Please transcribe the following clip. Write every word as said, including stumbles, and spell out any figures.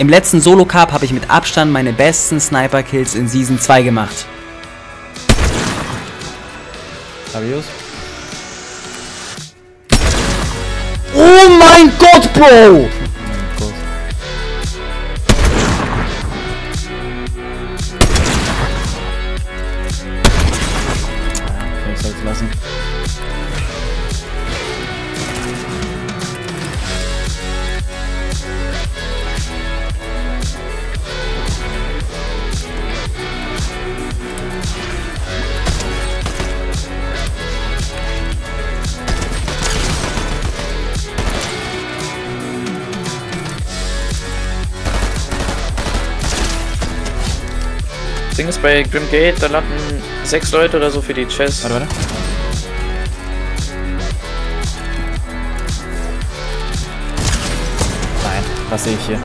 Im letzten Solo-Cup habe ich mit Abstand meine besten Sniper-Kills in Season zwei gemacht. Adios. Oh mein Gott, Bro! Das Ding ist bei Grim Gate, da landen sechs Leute oder so für die Chess. Warte, warte. Nein, was sehe ich hier?